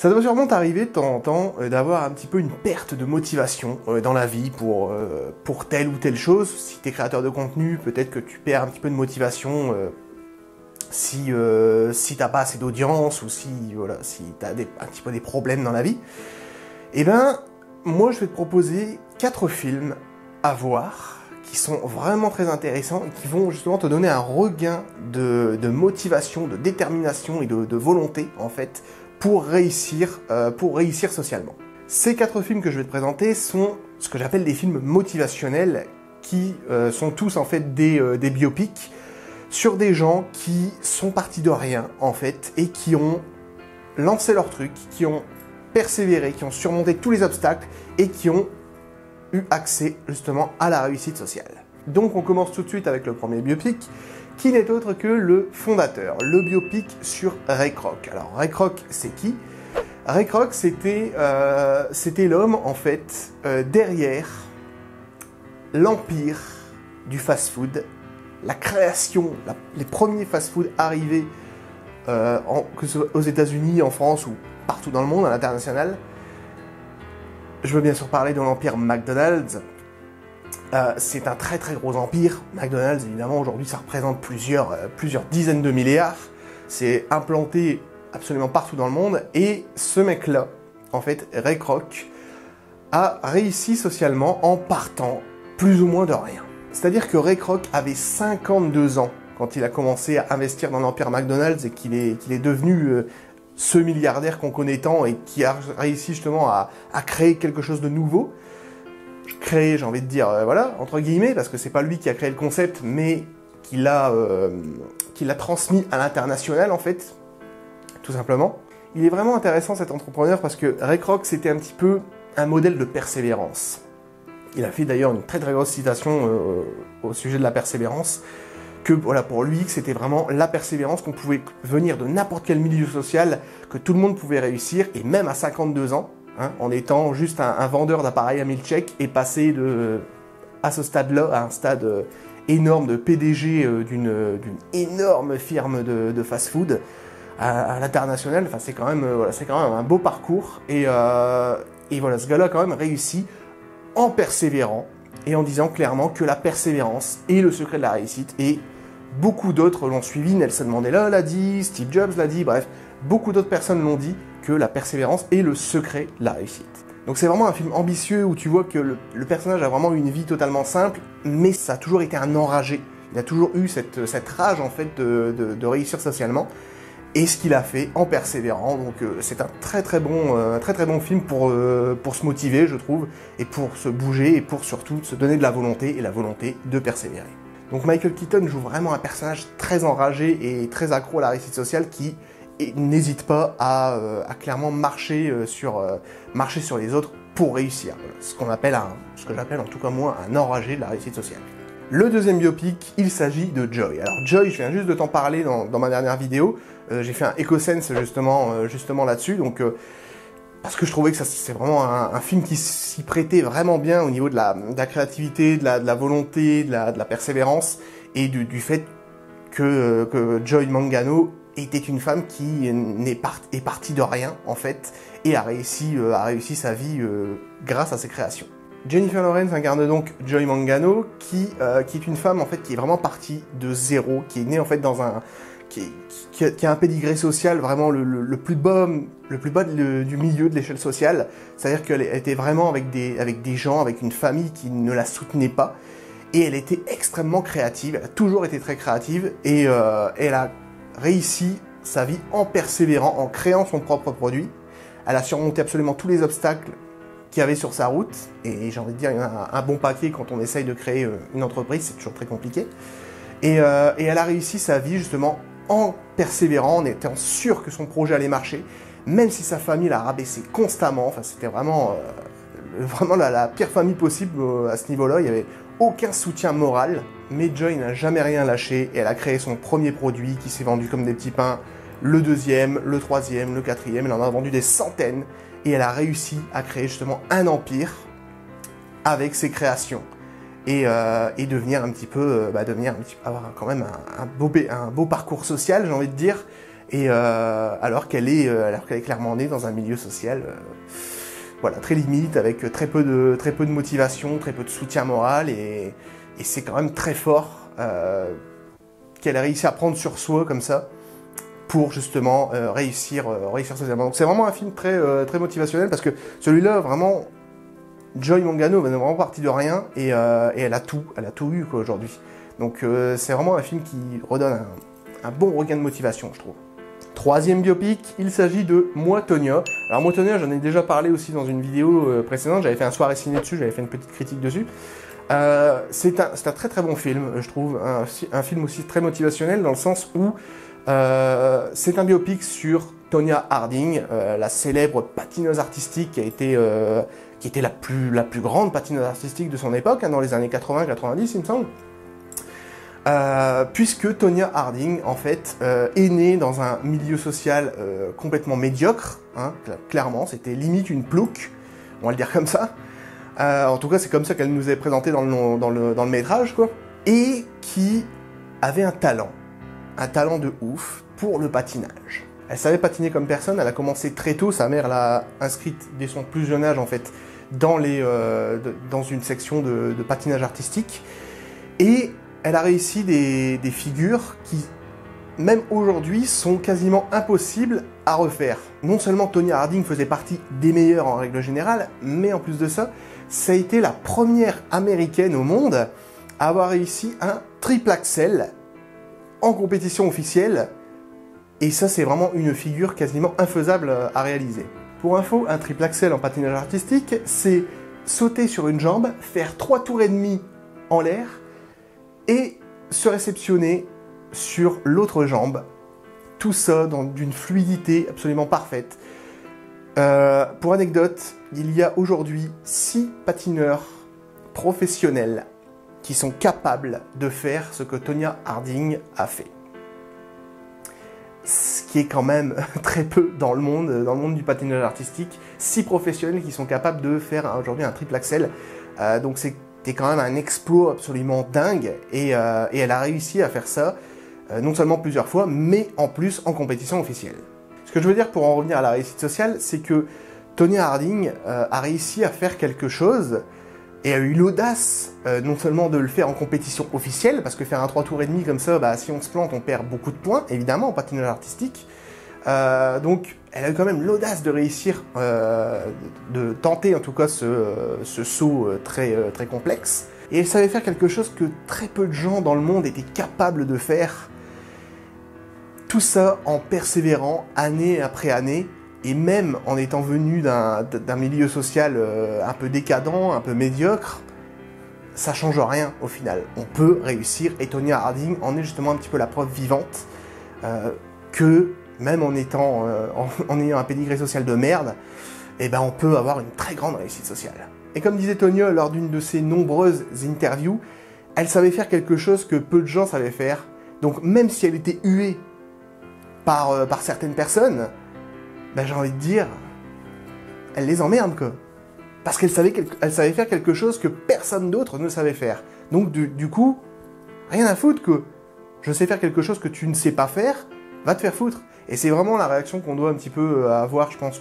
Ça doit sûrement t'arriver de temps en temps d'avoir un petit peu une perte de motivation dans la vie pour telle ou telle chose. Si t'es créateur de contenu, peut-être que tu perds un petit peu de motivation si t'as pas assez d'audience ou si t'as un petit peu des problèmes dans la vie. Eh bien, moi je vais te proposer 4 films à voir qui sont vraiment très intéressants et qui vont justement te donner un regain de motivation, de détermination et de volonté en fait pour réussir socialement. Ces 4 films que je vais te présenter sont ce que j'appelle des films motivationnels qui sont tous en fait des biopics sur des gens qui sont partis de rien en fait et qui ont lancé leur truc, qui ont persévéré, qui ont surmonté tous les obstacles et qui ont eu accès justement à la réussite sociale. Donc on commence tout de suite avec le premier biopic, qui n'est autre que Le Fondateur, le biopic sur Ray Kroc. Alors Ray Kroc, c'est qui? Ray Kroc, c'était l'homme en fait derrière l'empire du fast-food, la création, les premiers fast-food arrivés que ce soit aux États-Unis, en France ou partout dans le monde, à l'international. Je veux bien sûr parler de l'empire McDonald's. C'est un très très gros empire. McDonald's, évidemment, aujourd'hui, ça représente plusieurs dizaines de milliards. C'est implanté absolument partout dans le monde. Et ce mec-là, en fait, Ray Kroc, a réussi socialement en partant plus ou moins de rien. C'est-à-dire que Ray Kroc avait 52 ans quand il a commencé à investir dans l'empire McDonald's et qu'il est devenu... ce milliardaire qu'on connaît tant et qui a réussi justement à créer quelque chose de nouveau. Créer, j'ai envie de dire, voilà, entre guillemets, parce que c'est pas lui qui a créé le concept, mais qui l'a transmis à l'international, en fait, tout simplement. Il est vraiment intéressant, cet entrepreneur, parce que Ray Kroc, c'était un petit peu un modèle de persévérance. Il a fait d'ailleurs une très très grosse citation au sujet de la persévérance, que voilà, pour lui, c'était vraiment la persévérance, qu'on pouvait venir de n'importe quel milieu social, que tout le monde pouvait réussir, et même à 52 ans, hein, en étant juste un vendeur d'appareils à milkshake, et passer à ce stade-là, à un stade énorme de PDG d'une énorme firme de fast-food, à l'international, enfin, c'est quand même, voilà, c'est quand même un beau parcours, et voilà, ce gars-là a quand même réussi en persévérant, et en disant clairement que la persévérance est le secret de la réussite, et beaucoup d'autres l'ont suivi, Nelson Mandela l'a dit, Steve Jobs l'a dit, bref, beaucoup d'autres personnes l'ont dit, que la persévérance est le secret de la réussite. Donc c'est vraiment un film ambitieux où tu vois que le personnage a vraiment une vie totalement simple, mais ça a toujours été un enragé, il a toujours eu cette rage en fait de réussir socialement, et ce qu'il a fait en persévérant, donc c'est un très très bon film pour se motiver, je trouve, et pour se bouger, et pour surtout se donner de la volonté, et la volonté de persévérer. Donc Michael Keaton joue vraiment un personnage très enragé et très accro à la réussite sociale, qui n'hésite pas à clairement marcher sur les autres pour réussir, ce que j'appelle en tout cas moi un enragé de la réussite sociale. Le deuxième biopic, il s'agit de Joy. Alors Joy, je viens juste de t'en parler dans ma dernière vidéo. J'ai fait un Ecosense justement là-dessus, donc parce que je trouvais que c'est vraiment un film qui s'y prêtait vraiment bien au niveau de la créativité, de la volonté, de la persévérance, et du fait que Joy Mangano était une femme qui est partie de rien en fait, et a réussi sa vie grâce à ses créations. Jennifer Lawrence incarne donc Joy Mangano, qui est une femme en fait qui est vraiment partie de zéro, qui est née en fait dans un... qui a un pédigré social vraiment le plus bas du milieu de l'échelle sociale. C'est-à-dire qu'elle était vraiment avec des gens, avec une famille qui ne la soutenait pas. Et elle était extrêmement créative, elle a toujours été très créative, et elle a réussi sa vie en persévérant, en créant son propre produit. Elle a surmonté absolument tous les obstacles qu'il y avait sur sa route, et j'ai envie de dire, il y en a un bon paquet quand on essaye de créer une entreprise, c'est toujours très compliqué, et elle a réussi sa vie justement en persévérant, en étant sûre que son projet allait marcher, même si sa famille l'a rabaissé constamment. Enfin, c'était vraiment la pire famille possible à ce niveau-là, il n'y avait aucun soutien moral, mais Joy n'a jamais rien lâché, et elle a créé son premier produit qui s'est vendu comme des petits pains, le deuxième, le troisième, le quatrième, elle en a vendu des centaines, et elle a réussi à créer justement un empire avec ses créations, et devenir un petit peu, avoir quand même un beau parcours social, j'ai envie de dire, et alors qu'elle est clairement née dans un milieu social voilà, très limite, avec très peu de motivation, très peu de soutien moral, et c'est quand même très fort qu'elle a réussi à prendre sur soi comme ça pour justement réussir socialement. Donc c'est vraiment un film très motivationnel, parce que celui-là, vraiment, Joy Mangano venait vraiment partie de rien, et elle a tout eu quoi aujourd'hui. Donc c'est vraiment un film qui redonne un bon regain de motivation, je trouve. Troisième biopic, il s'agit de Moi, Tonya. Alors Moi, Tonya, j'en ai déjà parlé aussi dans une vidéo précédente, j'avais fait un soirée ciné dessus, j'avais fait une petite critique dessus. C'est un très bon film, je trouve, un film aussi très motivationnel, dans le sens où c'est un biopic sur Tonya Harding, la célèbre patineuse artistique qui était la plus grande patineuse artistique de son époque, hein, dans les années 80-90, il me semble. Puisque Tonya Harding, en fait, est née dans un milieu social complètement médiocre, hein, clairement, c'était limite une plouque, on va le dire comme ça. En tout cas, c'est comme ça qu'elle nous est présentée dans le métrage, quoi. Et qui avait un talent de ouf pour le patinage. Elle savait patiner comme personne, elle a commencé très tôt, sa mère l'a inscrite dès son plus jeune âge, en fait, dans une section de patinage artistique. Et elle a réussi des figures qui, même aujourd'hui, sont quasiment impossibles à refaire. Non seulement Tonya Harding faisait partie des meilleurs en règle générale, mais en plus de ça, ça a été la première américaine au monde à avoir réussi un triple axel en compétition officielle. Et ça, c'est vraiment une figure quasiment infaisable à réaliser. Pour info, un triple axel en patinage artistique, c'est sauter sur une jambe, faire 3 tours et demi en l'air, et se réceptionner sur l'autre jambe, tout ça d'une fluidité absolument parfaite. Pour anecdote, il y a aujourd'hui 6 patineurs professionnels qui sont capables de faire ce que Tonya Harding a fait. Ce qui est quand même très peu dans le monde du patinage artistique, 6 professionnels qui sont capables de faire aujourd'hui un triple axel, donc c'était quand même un exploit absolument dingue, et elle a réussi à faire ça non seulement plusieurs fois, mais en plus en compétition officielle. Ce que je veux dire pour en revenir à la réussite sociale, c'est que Tonya Harding a réussi à faire quelque chose et a eu l'audace non seulement de le faire en compétition officielle, parce que faire un 3 tours et demi comme ça, bah, si on se plante, on perd beaucoup de points, évidemment, en patinage artistique. Donc elle a eu quand même l'audace de réussir, de tenter en tout cas ce saut très complexe. Et elle savait faire quelque chose que très peu de gens dans le monde étaient capables de faire. Tout ça en persévérant année après année, et même en étant venue d'un milieu social un peu décadent, un peu médiocre, ça change rien au final. On peut réussir, et Tonya Harding en est justement un petit peu la preuve vivante que même en ayant un pédigré social de merde, eh ben on peut avoir une très grande réussite sociale. Et comme disait Tonya lors d'une de ses nombreuses interviews, elle savait faire quelque chose que peu de gens savaient faire. Donc même si elle était huée par certaines personnes, ben j'ai envie de dire, elle les emmerde quoi. Parce qu'elle savait faire quelque chose que personne d'autre ne savait faire. Donc du coup, rien à foutre que je sais faire quelque chose que tu ne sais pas faire, va te faire foutre. Et c'est vraiment la réaction qu'on doit un petit peu avoir, je pense,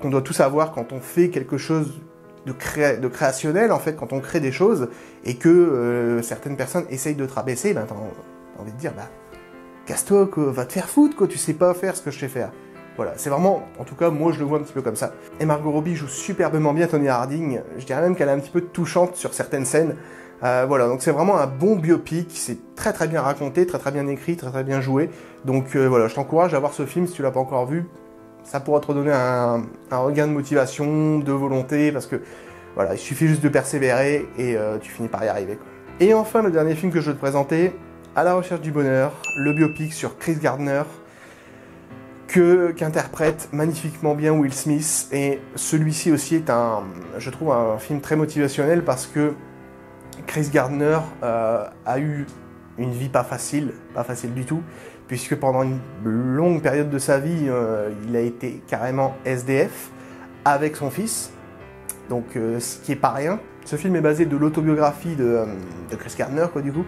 qu'on doit tous avoir quand on fait quelque chose de créationnel, en fait, quand on crée des choses, et que certaines personnes essayent de te rabaisser, ben t'as envie de dire, bah, casse-toi, quoi, va te faire foutre, quoi, tu sais pas faire ce que je sais faire. Voilà, c'est vraiment, en tout cas, moi je le vois un petit peu comme ça. Et Margot Robbie joue superbement bien Tonya Harding, je dirais même qu'elle est un petit peu touchante sur certaines scènes. Voilà, donc c'est vraiment un bon biopic, c'est très bien raconté, très bien écrit, très bien joué. Donc voilà, je t'encourage à voir ce film si tu l'as pas encore vu. Ça pourra te redonner un regain de motivation, de volonté, parce que voilà, il suffit juste de persévérer et tu finis par y arriver, quoi. Et enfin, le dernier film que je veux te présenter, À la recherche du bonheur, le biopic sur Chris Gardner, qu'interprète magnifiquement bien Will Smith. Et celui-ci aussi est je trouve un film très motivationnel, parce que Chris Gardner a eu une vie pas facile du tout, puisque pendant une longue période de sa vie, il a été carrément SDF avec son fils, donc ce qui est pas rien. Ce film est basé de l'autobiographie de Chris Gardner, quoi, du coup.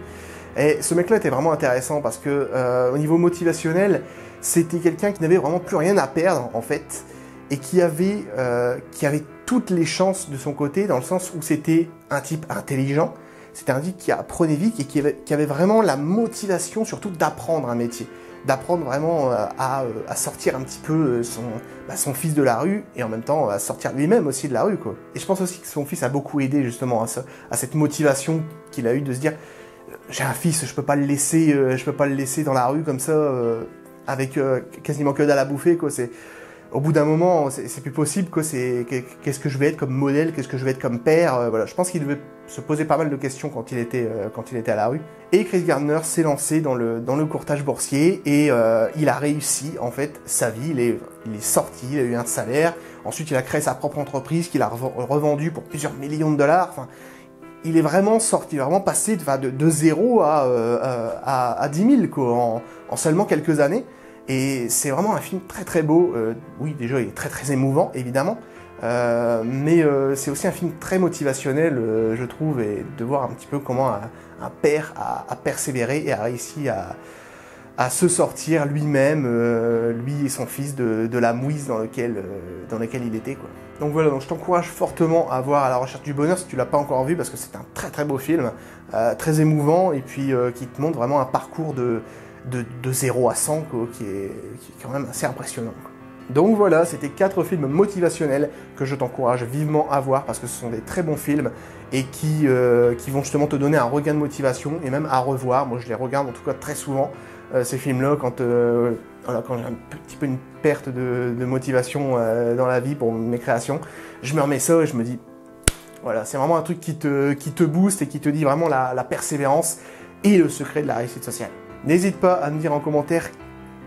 Et ce mec-là était vraiment intéressant, parce que au niveau motivationnel, C'était quelqu'un qui n'avait vraiment plus rien à perdre en fait et qui avait toutes les chances de son côté dans le sens où c'était un type intelligent, c'était un type qui apprenait vite et qui avait vraiment la motivation surtout d'apprendre un métier, d'apprendre vraiment à sortir un petit peu son fils de la rue et en même temps à sortir lui-même aussi de la rue, quoi. Et je pense aussi que son fils a beaucoup aidé justement à cette motivation qu'il a eue de se dire j'ai un fils, je peux pas le laisser dans la rue comme ça avec quasiment que dalle à bouffer, quoi. C'est au bout d'un moment, c'est plus possible, quoi. C'est qu'est-ce que je vais être comme modèle, qu'est-ce que je vais être comme père, voilà. Je pense qu'il devait se poser pas mal de questions quand il était à la rue. Et Chris Gardner s'est lancé dans le courtage boursier et il a réussi en fait sa vie. Il est sorti, il a eu un salaire. Ensuite, il a créé sa propre entreprise qu'il a revendue pour plusieurs millions de dollars. Enfin, il est vraiment sorti, vraiment passé de 0 à 10 000 quoi, en seulement quelques années. Et c'est vraiment un film très très beau. Oui, déjà il est très très émouvant évidemment, mais c'est aussi un film très motivationnel, je trouve, et de voir un petit peu comment un père a persévéré et a réussi à se sortir lui-même, lui et son fils de la mouise dans laquelle il était, quoi. Donc voilà, donc je t'encourage fortement à voir À la recherche du bonheur si tu l'as pas encore vu, parce que c'est un très très beau film, très émouvant et puis qui te montre vraiment un parcours de 0 à 100 quoi, qui est quand même assez impressionnant, quoi. Donc voilà, c'était 4 films motivationnels que je t'encourage vivement à voir parce que ce sont des très bons films et qui vont justement te donner un regain de motivation et même à revoir. Moi je les regarde en tout cas très souvent, ces films-là, quand j'ai un petit peu une perte de motivation dans la vie pour mes créations, je me remets ça et je me dis, voilà, c'est vraiment un truc qui te booste et qui te dit vraiment la persévérance et le secret de la réussite sociale. N'hésite pas à me dire en commentaire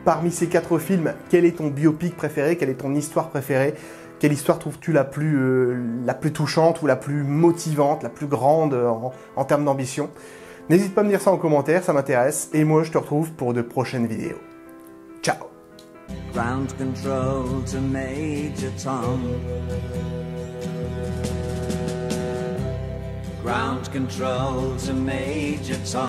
parmi ces 4 films, quel est ton biopic préféré, quelle est ton histoire préférée, quelle histoire trouves-tu la plus touchante ou la plus motivante, la plus grande en termes d'ambition. N'hésite pas à me dire ça en commentaire, ça m'intéresse, et moi je te retrouve pour de prochaines vidéos. Ciao. Ground control to Major Tom. Ground control to Major Tom.